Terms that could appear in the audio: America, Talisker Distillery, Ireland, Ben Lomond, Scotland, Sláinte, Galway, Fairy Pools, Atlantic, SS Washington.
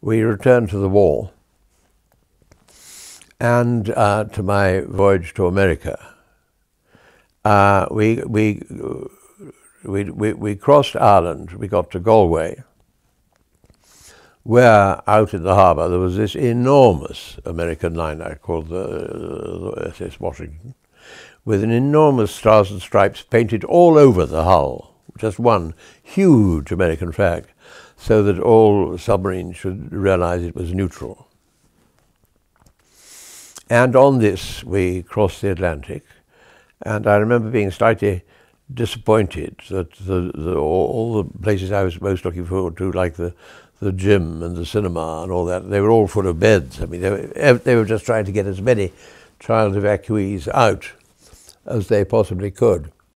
we returned to the wall and to my voyage to America. We crossed Ireland, we got to Galway, where out in the harbour there was this enormous American liner called the SS Washington, with an enormous stars and stripes painted all over the hull, just one huge American flag, so that all submarines should realise it was neutral. And on this we crossed the Atlantic, and I remember being slightly disappointed that all the places I was most looking forward to, like the gym and the cinema and all that, they were all full of beds. I mean, they were just trying to get as many child evacuees out as they possibly could.